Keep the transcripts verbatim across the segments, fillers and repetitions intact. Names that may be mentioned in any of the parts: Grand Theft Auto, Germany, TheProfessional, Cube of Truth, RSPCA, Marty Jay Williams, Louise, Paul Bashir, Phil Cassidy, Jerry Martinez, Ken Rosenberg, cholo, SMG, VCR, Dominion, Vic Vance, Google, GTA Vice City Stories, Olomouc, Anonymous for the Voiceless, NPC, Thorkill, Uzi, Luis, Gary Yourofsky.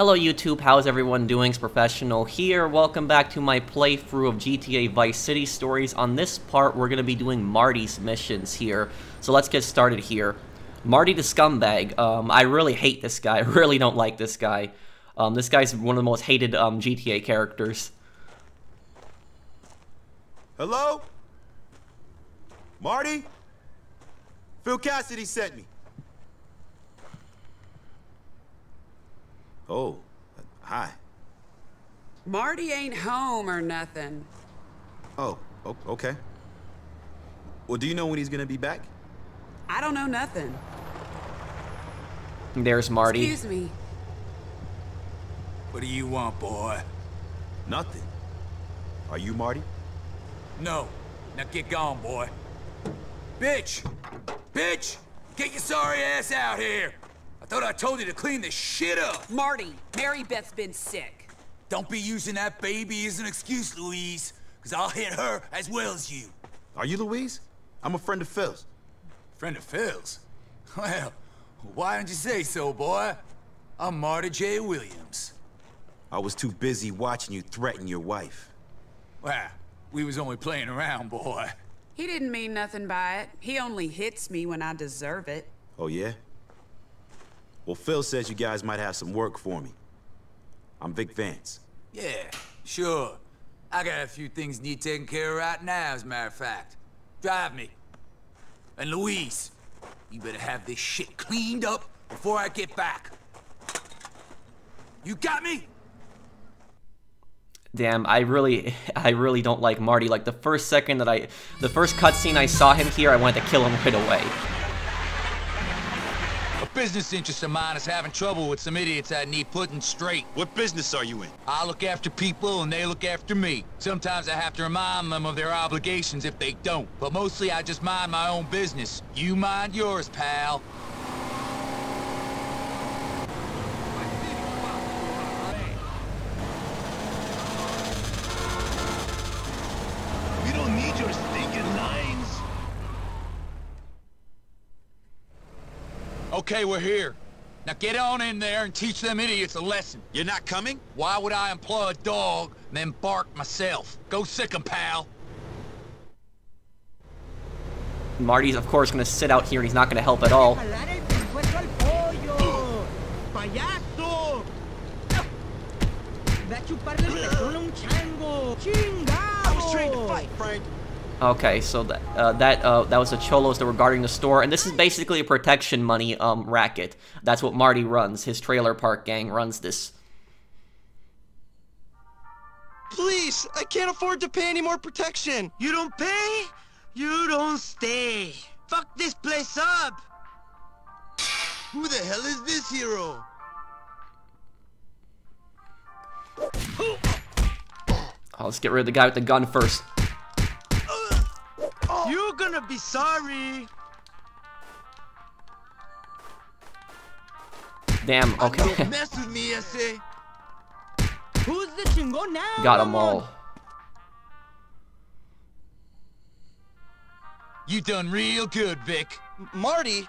Hello YouTube, how's everyone doing? It's Professional here. Welcome back to my playthrough of G T A Vice City Stories. On this part, we're going to be doing Marty's missions here. So let's get started here. Marty the scumbag. Um, I really hate this guy. I really don't like this guy. Um, this guy's one of the most hated um, G T A characters. Hello? Marty? Phil Cassidy sent me. Oh, hi. Marty ain't home or nothing. Oh, okay. Well, do you know when he's gonna be back? I don't know nothing. There's Marty. Excuse me. What do you want, boy? Nothing. Are you Marty? No. Now get gone, boy. Bitch! Bitch! Get your sorry ass out here! I thought I told you to clean this shit up! Marty, Mary Beth's been sick. Don't be using that baby as an excuse, Louise, because I'll hit her as well as you. Are you Louise? I'm a friend of Phil's. Friend of Phil's? Well, why don't you say so, boy? I'm Marty Jay Williams. I was too busy watching you threaten your wife. Well, we was only playing around, boy. He didn't mean nothing by it. He only hits me when I deserve it. Oh, yeah? Well, Phil says you guys might have some work for me. I'm Vic Vance. Yeah, sure. I got a few things need taken care of right now, as a matter of fact. Drive me. And Louise, you better have this shit cleaned up before I get back. You got me? Damn, I really, I really don't like Marty. Like, the first second that I, the first cutscene I saw him here, I wanted to kill him right away. Business interests of mine is having trouble with some idiots I need putting straight. What business are you in? I look after people and they look after me. Sometimes I have to remind them of their obligations if they don't. But mostly I just mind my own business. You mind yours, pal. We don't need your stinking lines. Okay, we're here. Now get on in there and teach them idiots a lesson. You're not coming? Why would I employ a dog and then bark myself? Go sick 'em, pal. Marty's, of course, gonna sit out here and he's not gonna help at all. I was trained to fight, Frank. Okay, so that uh, that uh, that was the cholos that were guarding the store, and this is basically a protection money um, racket. That's what Marty runs. His trailer park gang runs this. Please, I can't afford to pay any more protection. You don't pay, you don't stay. Fuck this place up. Who the hell is this hero? Oh, let's get rid of the guy with the gun first. You're gonna be sorry. Damn, okay. Don't mess with me, I say. Who's the chingo now? Got them all. You done real good, Vic. Marty,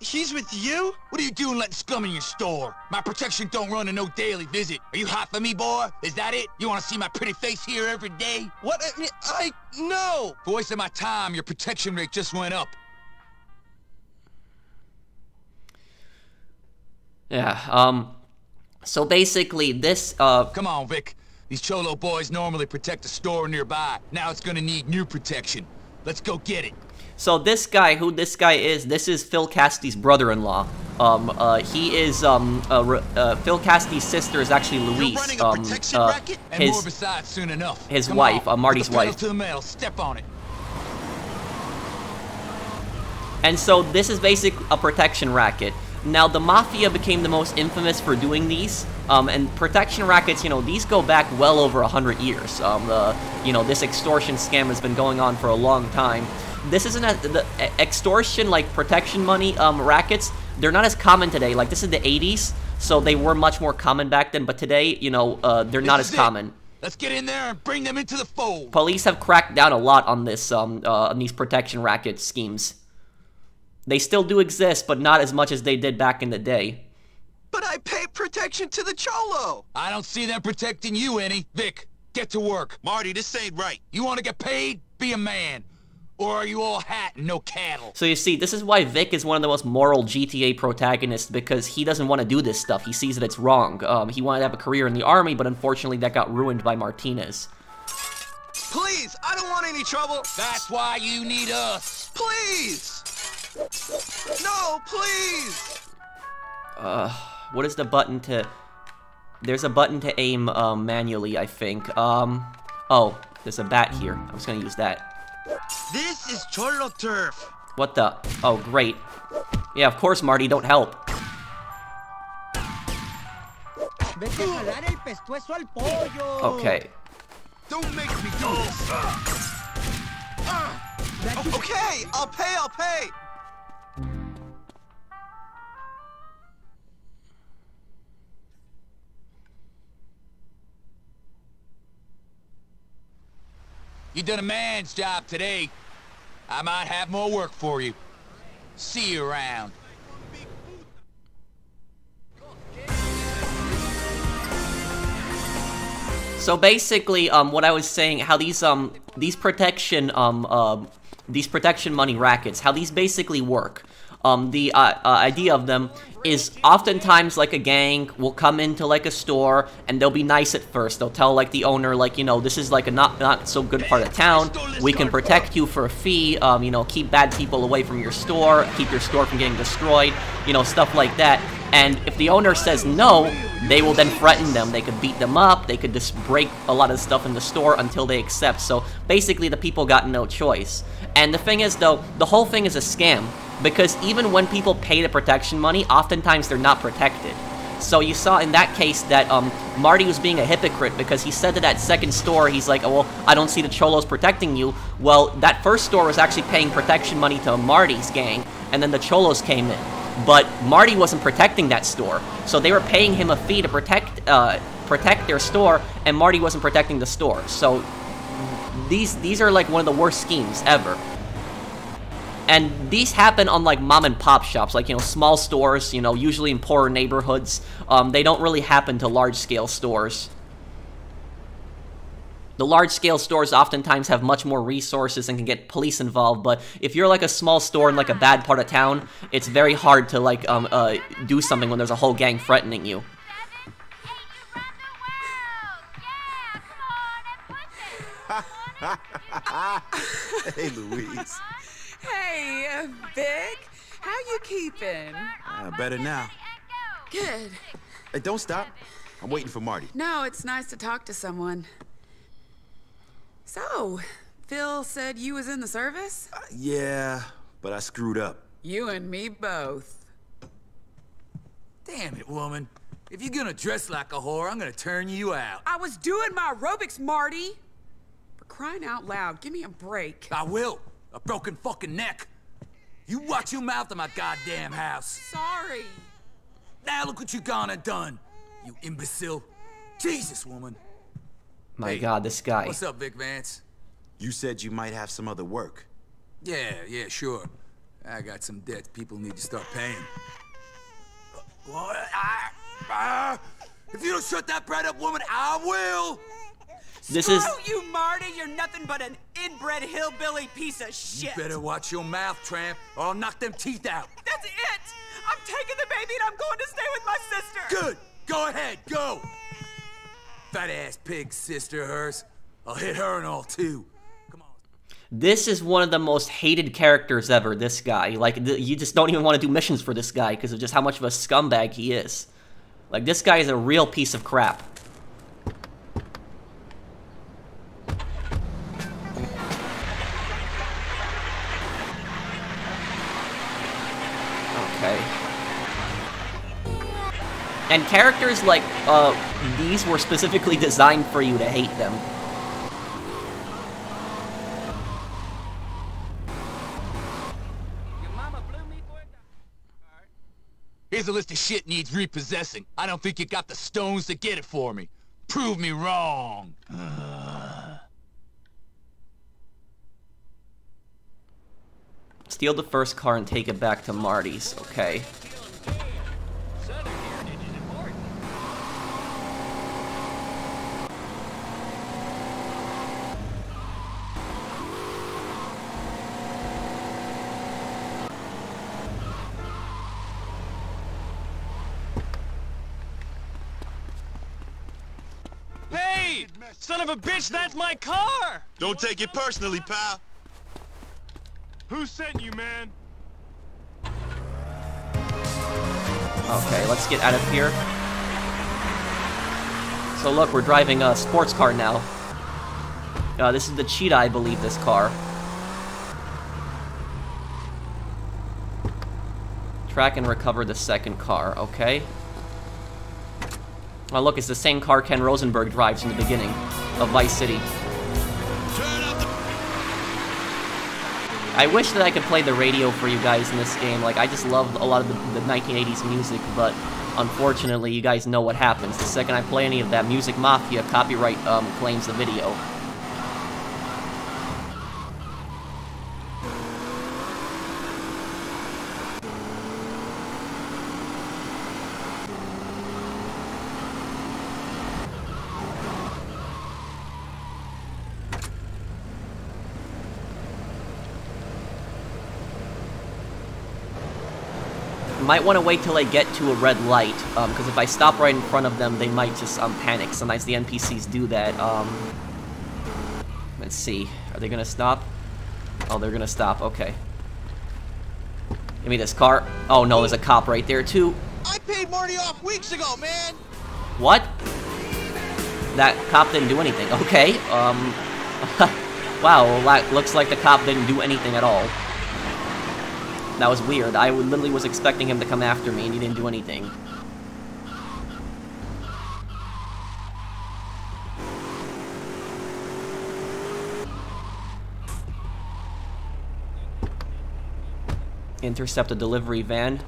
he's with you? What are you doing letting scum in your store? My protection don't run to no daily visit. Are you hot for me, boy? Is that it? You want to see my pretty face here every day? What? I, I no! For wasting my time, your protection rate just went up. Yeah, um... So basically, this, uh... Come on, Vic. These cholo boys normally protect a store nearby. Now it's gonna need new protection. Let's go get it. So this guy, who this guy is, this is Phil Cassidy's brother-in-law. Um, uh, he is, um, uh, uh, Phil Cassidy's sister is actually Louise, um, uh, his, besides, soon enough. his Come wife, on, uh, Marty's wife. To the metal, step on it. And so this is basically a protection racket. Now, the Mafia became the most infamous for doing these, um, and protection rackets, you know, these go back well over a hundred years. Um, uh, you know, this extortion scam has been going on for a long time. This isn't a, the extortion, like, protection money um, rackets, they're not as common today. Like, this is the eighties, so they were much more common back then, but today, you know, uh, they're not as common. Let's get in there and bring them into the fold. Police have cracked down a lot on this, um, uh, on these protection racket schemes. They still do exist, but not as much as they did back in the day. But I pay that protection to the cholo. I don't see them protecting you any. Vic, get to work. Marty, this ain't right. You want to get paid? Be a man. Or are you all hat and no cattle? So you see, this is why Vic is one of the most moral G T A protagonists, because he doesn't want to do this stuff. He sees that it's wrong. Um, he wanted to have a career in the army, but unfortunately that got ruined by Martinez. Please, I don't want any trouble. That's why you need us. Please. No, please. Uh, what is the button to... There's a button to aim um, manually, I think. Um, oh, there's a bat here. I'm just gonna use that. This is cholo turf. What the? Oh, great. Yeah, of course, Marty, don't help. Okay. Don't make me do this. Okay, I'll pay, I'll pay. You done a man's job today. I might have more work for you. See you around. So basically, um, what I was saying, how these um, these protection um, uh, these protection money rackets, how these basically work. Um, the uh, uh, idea of them is oftentimes like a gang will come into like a store and they'll be nice at first. They'll tell like the owner, like, you know, this is like a not not so good part of town. We can protect you for a fee. Um, you know, keep bad people away from your store. Keep your store from getting destroyed. You know, stuff like that. And if the owner says no, they will then threaten them. They could beat them up. They could just break a lot of stuff in the store until they accept. So basically, the people got no choice. And the thing is, though, the whole thing is a scam. Because even when people pay the protection money, oftentimes they're not protected. So you saw in that case that um, Marty was being a hypocrite because he said to that second store, he's like, oh, well, I don't see the cholos protecting you. Well, that first store was actually paying protection money to Marty's gang, and then the cholos came in. But Marty wasn't protecting that store, so they were paying him a fee to protect uh, protect their store, and Marty wasn't protecting the store. So these, these are like one of the worst schemes ever. And these happen on like mom and pop shops, like, you know, small stores, you know, usually in poorer neighborhoods. Um, they don't really happen to large scale stores. The large scale stores oftentimes have much more resources and can get police involved, but if you're like a small store in like a bad part of town, it's very hard to like um, uh, do something when there's a whole gang threatening you. Hey, Louise. Hey, uh, Vic, how you keeping? Uh, better now. Good. Hey, don't stop. I'm waiting for Marty. No, it's nice to talk to someone. So, Phil said you was in the service? Uh, yeah, but I screwed up. You and me both. Damn it, woman. If you're gonna dress like a whore, I'm gonna turn you out. I was doing my aerobics, Marty. For crying out loud, give me a break. I will. A broken fucking neck. You watch your mouth in my goddamn house. Sorry. Now look what you gone and done, you imbecile. Jesus, woman. My hey, God, this guy. What's up, Vic Vance? You said you might have some other work. Yeah, yeah, sure. I got some debts people need to start paying. Well, I, uh, if you don't shut that bread up, woman, I will. This Screw is you, Marty. You're nothing but an inbred hillbilly piece of shit. You better watch your mouth, tramp, or I'll knock them teeth out. That's it. I'm taking the baby and I'm going to stay with my sister. Good. Go ahead. Go. Fat ass pig sister hers. I'll hit her and all too. Come on. This is one of the most hated characters ever. This guy. Like, th you just don't even want to do missions for this guy because of just how much of a scumbag he is. Like, this guy is a real piece of crap. And characters like uh, these were specifically designed for you to hate them. Here's a list of shit needs repossessing. I don't think you got the stones to get it for me. Prove me wrong. Uh. Steal the first car and take it back to Marty's, okay. speed! Son of a bitch, that's my car! Don't take it personally, pal. Who sent you, man? Okay, let's get out of here. So look, we're driving a sports car now. Uh, this is the Cheetah, I believe, this car. Track and recover the second car, okay. Oh look, it's the same car Ken Rosenberg drives in the beginning of Vice City. I wish that I could play the radio for you guys in this game. Like, I just love a lot of the, the nineteen eighties music, but unfortunately, you guys know what happens. The second I play any of that, Music Mafia copyright um, claims the video. Might want to wait till I get to a red light, because um, if I stop right in front of them, they might just um, panic. Sometimes the N P Cs do that. Um, let's see. Are they going to stop? Oh, they're going to stop. Okay. Give me this car. Oh, no, there's a cop right there, too. I paid Marty off weeks ago, man! What? That cop didn't do anything. Okay. Um, wow, well, looks like the cop didn't do anything at all. That was weird. I literally was expecting him to come after me, and he didn't do anything. Intercept a delivery van.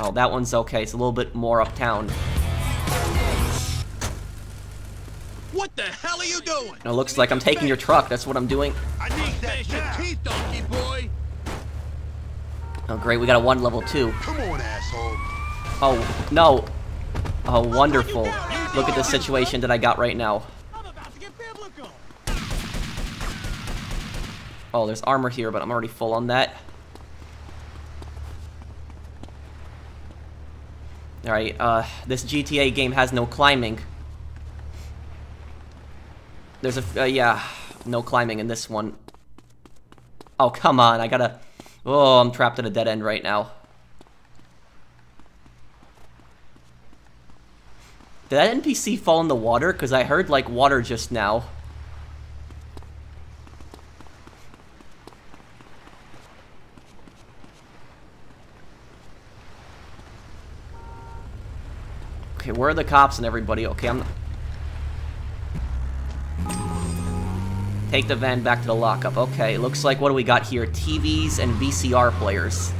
Oh, that one's okay. It's a little bit more uptown. What the hell are you doing? It looks like I'm taking your truck. That's what I'm doing. I need that shit, donkey boy. Oh great, we got a one level two. Come on, asshole. Oh no. Oh wonderful. Look at the situation that I got right now. I'm about to get biblical. Oh, there's armor here, but I'm already full on that. All right, uh, this G T A game has no climbing. There's a uh, yeah. No climbing in this one. Oh, come on, I gotta... Oh, I'm trapped at a dead end right now. Did that N P C fall in the water? Because I heard, like, water just now. Okay, where are the cops and everybody? Okay, I'm... Take the van back to the lockup. Okay, looks like what do we got here? T Vs and V C R players.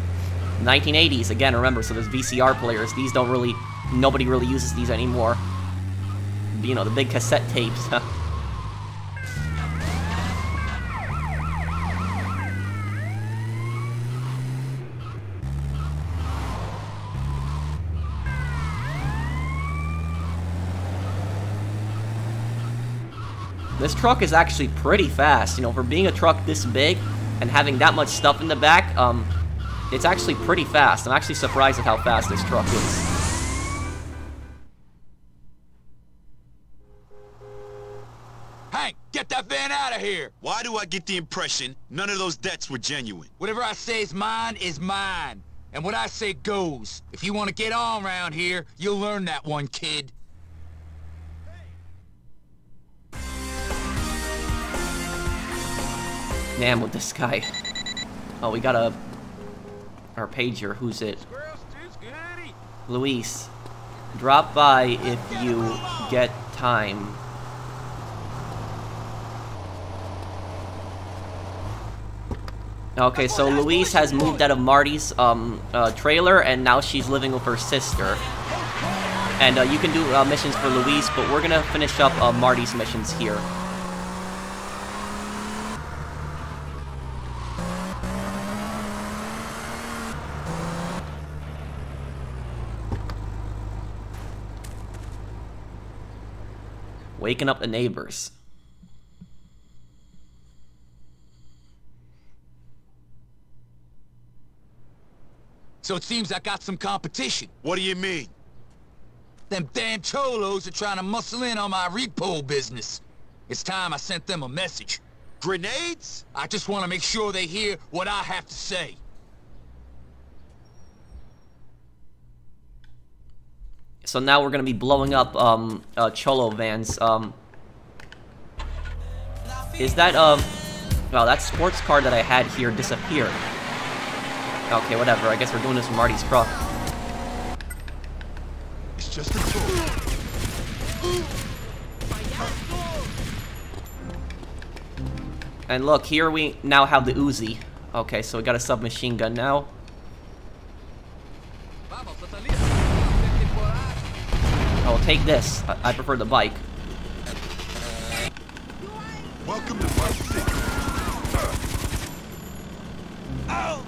nineteen eighties, again, remember, so there's V C R players. These don't really, nobody really uses these anymore. You know, the big cassette tapes. This truck is actually pretty fast, you know, for being a truck this big and having that much stuff in the back, um, it's actually pretty fast. I'm actually surprised at how fast this truck is. Hank, get that van out of here! Why do I get the impression none of those debts were genuine? Whatever I say is mine is mine, and what I say goes. If you want to get on around here, you'll learn that one, kid. Damn with this guy. Oh, we got a... Our pager, who's it? Luis. Drop by if you get time. Okay, so Luis has moved out of Marty's um, uh, trailer, and now she's living with her sister. And uh, you can do uh, missions for Luis, but we're gonna finish up uh, Marty's missions here. Waking up the neighbors. So it seems I got some competition. What do you mean? Them damn cholos are trying to muscle in on my repo business. It's time I sent them a message. Grenades? I just want to make sure they hear what I have to say. So now we're going to be blowing up um, uh, cholo vans. Um, is that... Um, wow, that sports car that I had here disappeared. Okay, whatever. I guess we're doing this with Marty's truck. It's just a tool. And look, here we now have the Uzi. Okay, so we got a submachine gun now. Oh, take this. I, I prefer the bike. Welcome to Vice City. Oh.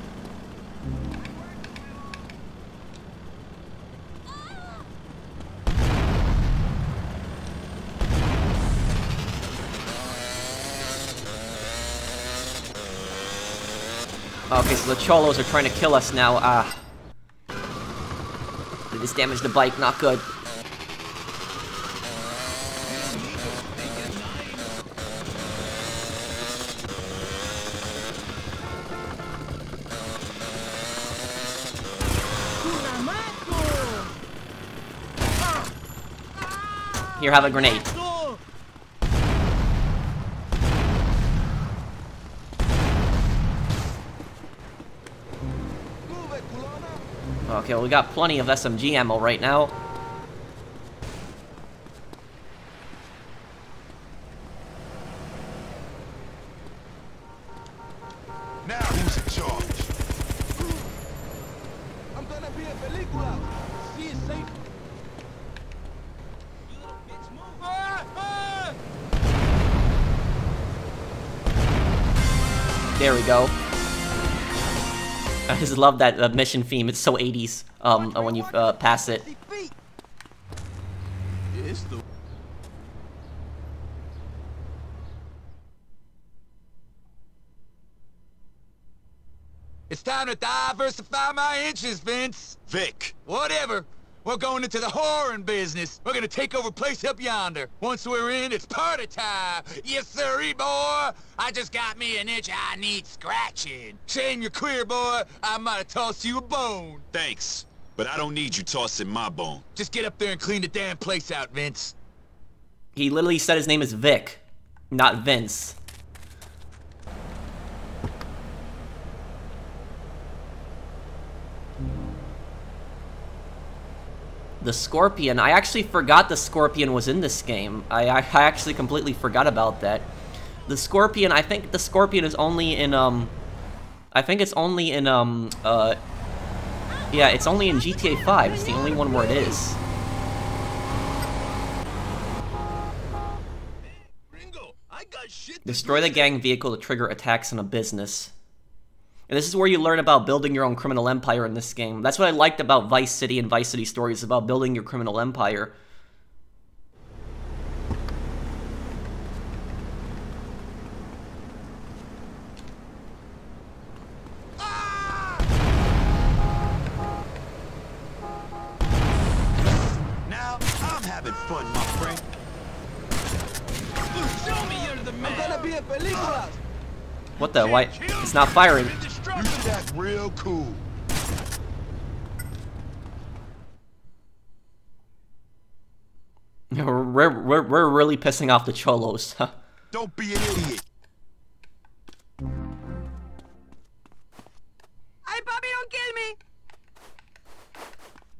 Okay, so the cholos are trying to kill us now. Ah, uh, did this damage the bike? Not good. Here, have a grenade. Okay, well, we got plenty of S M G ammo right now. Now who's in charge? I'm gonna be a película. See it safe. There we go. I just love that uh, mission theme. It's so eighties um, when you uh, pass it. It's time to diversify my interests, Vince. Vic. Whatever. We're going into the whoring business. We're gonna take over place up yonder. Once we're in, it's party time. Yes, sirree, boy. I just got me an itch I need scratching. Shame you're queer, boy. I might have tossed you a bone. Thanks, but I don't need you tossing my bone. Just get up there and clean the damn place out, Vince. He literally said his name is Vic, not Vince. The Scorpion. I actually forgot the Scorpion was in this game. I, I, I actually completely forgot about that. The Scorpion, I think the Scorpion is only in, um... I think it's only in, um, uh... yeah, it's only in G T A five. It's the only one where it is. Destroy the gang vehicle to trigger attacks on a business. And this is where you learn about building your own criminal empire in this game. That's what I liked about Vice City and Vice City Stories, about building your criminal empire. Now I'm having fun, my friend. Show me you're the man. I'm gonna be a película. What the? Why? It's not firing. You stack real cool. We're, we're, we're really pissing off the cholos. Don't be an idiot. Hey, Bobby, don't kill me.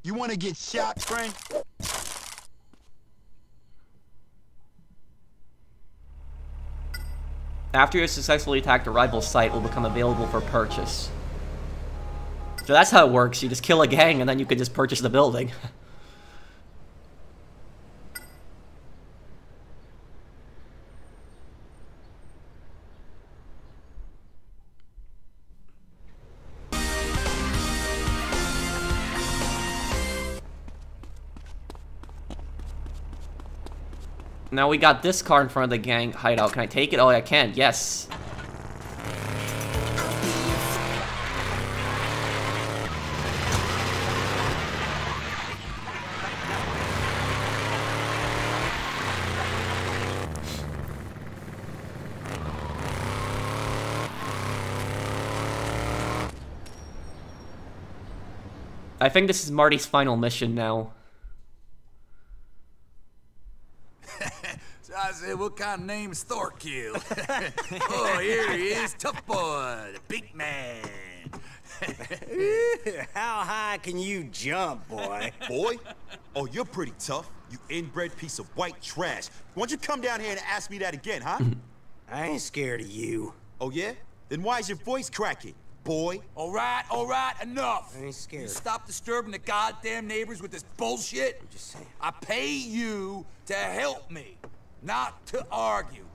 You want to get shot, friend? After you have successfully attacked a rival site, will become available for purchase. So that's how it works. You just kill a gang and then you can just purchase the building. Now we got this car in front of the gang hideout. Can I take it? Oh, I can. Yes. I think this is Marty's final mission now. So I said, what kind of name's Thorkill? Oh, here he is, tough boy, the big man. How high can you jump, boy? Boy? Oh, you're pretty tough. You inbred piece of white trash. Why'd you come down here and ask me that again, huh? I ain't scared of you. Oh, yeah? Then why is your voice cracking, boy? All right, all right, enough. I ain't scared. You stop disturbing the goddamn neighbors with this bullshit. I'm just saying. I pay you to help me, not to argue.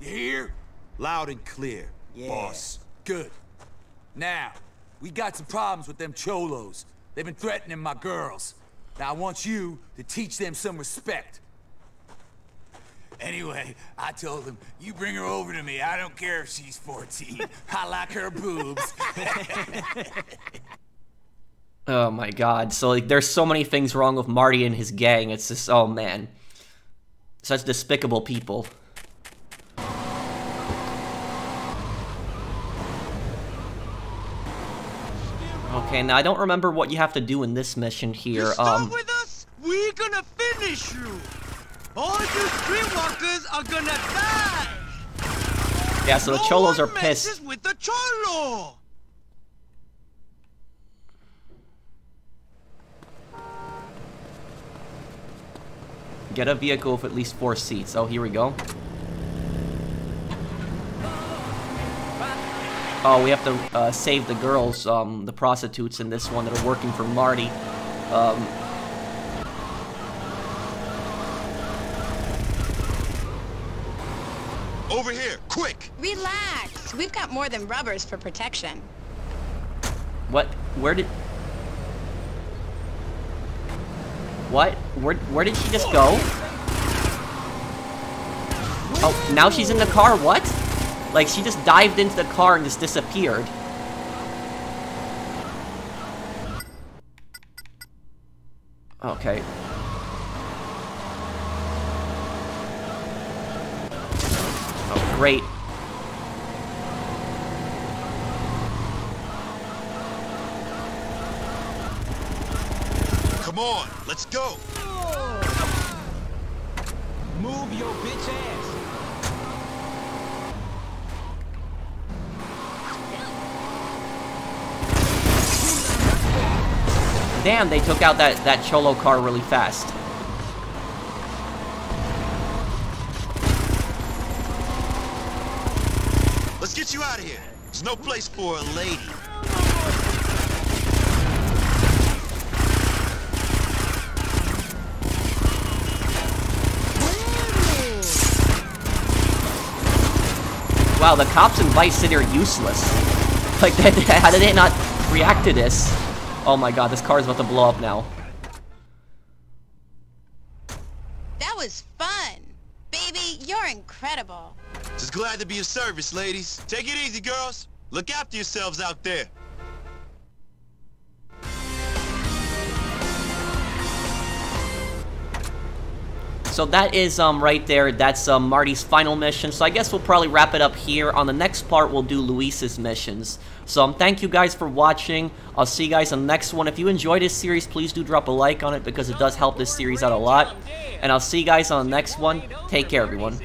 You hear? Loud and clear, yeah. Boss. Good. Now, we got some problems with them cholos. They've been threatening my girls. Now I want you to teach them some respect. Anyway, I told him, you bring her over to me. I don't care if she's fourteen. I like her boobs. Oh my god. So like there's so many things wrong with Marty and his gang. It's just, oh man. Such despicable people. Okay, now I don't remember what you have to do in this mission here. You start um, with us, we're gonna finish you. All you streetwalkers are gonna die. Yeah, so no the cholos one are pissed. With the cholo. Get a vehicle with at least four seats. Oh, here we go. Oh, we have to uh, save the girls, um, the prostitutes in this one that are working for Marty. Um, Over here, quick! Relax, we've got more than rubbers for protection. What? Where did... What? Where, where did she just go? Oh, now she's in the car, what? Like, she just dived into the car and just disappeared. Okay. Oh, great. Come on, let's go! Move your bitch ass! Damn, they took out that, that cholo car really fast. Let's get you out of here. There's no place for a lady. Wow, the cops in Vice City are useless. Like, that, how did they not react to this? Oh my god, this car is about to blow up now. That was fun. Baby, you're incredible. Just glad to be of service, ladies. Take it easy, girls. Look after yourselves out there. So that is um right there. That's um Marty's final mission. So I guess we'll probably wrap it up here. On the next part, we'll do Luis's missions. So um, thank you guys for watching. I'll see you guys on the next one. If you enjoyed this series, please do drop a like on it because it does help this series out a lot. And I'll see you guys on the next one. Take care, everyone.